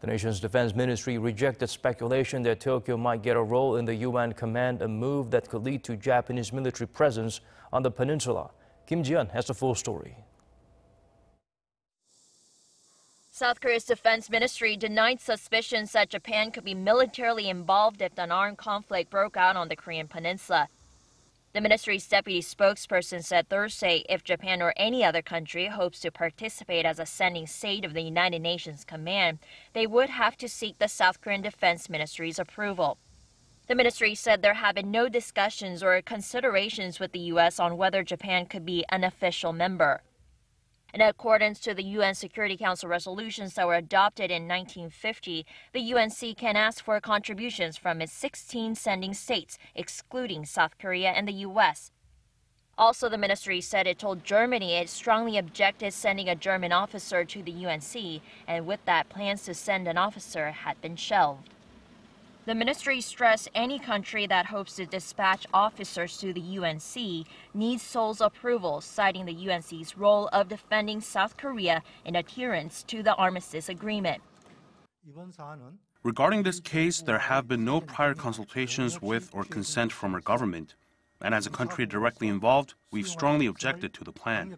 The nation's defense ministry rejected speculation that Tokyo might get a role in the UN command, a move that could lead to Japanese military presence on the peninsula. Kim Ji-yeon has the full story. South Korea's defense ministry denied suspicions that Japan could be militarily involved if an armed conflict broke out on the Korean Peninsula. The ministry's deputy spokesperson said Thursday if Japan or any other country hopes to participate as a sending state of the United Nations command, they would have to seek the South Korean Defense Ministry's approval. The ministry said there have been no discussions or considerations with the U.S. on whether Japan could be an official member. In accordance to the UN Security Council resolutions that were adopted in 1950, the UNC can ask for contributions from its 16 sending states, excluding South Korea and the U.S. Also, the ministry said it told Germany it strongly objected sending a German officer to the UNC, and with that, plans to send an officer had been shelved. The ministry stressed any country that hopes to dispatch officers to the UNC needs Seoul's approval, citing the UNC's role of defending South Korea in adherence to the armistice agreement. Regarding this case, there have been no prior consultations with or consent from our government. And as a country directly involved, we've strongly objected to the plan.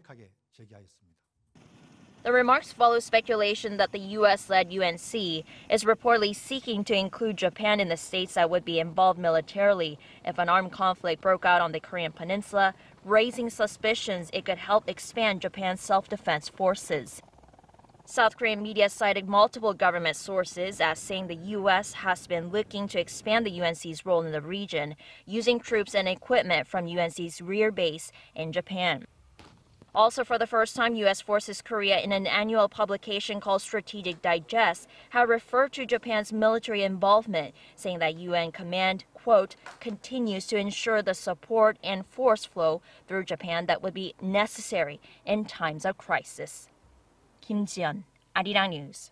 The remarks follow speculation that the U.S.-led UNC is reportedly seeking to include Japan in the states that would be involved militarily if an armed conflict broke out on the Korean Peninsula, raising suspicions it could help expand Japan's self-defense forces. South Korean media cited multiple government sources as saying the U.S. has been looking to expand the UNC's role in the region, using troops and equipment from UNC's rear base in Japan. Also, for the first time, U.S. Forces Korea, in an annual publication called Strategic Digest, have referred to Japan's military involvement, saying that UN command, quote, continues to ensure the support and force flow through Japan that would be necessary in times of crisis. Kim Ji-yeon, Arirang News.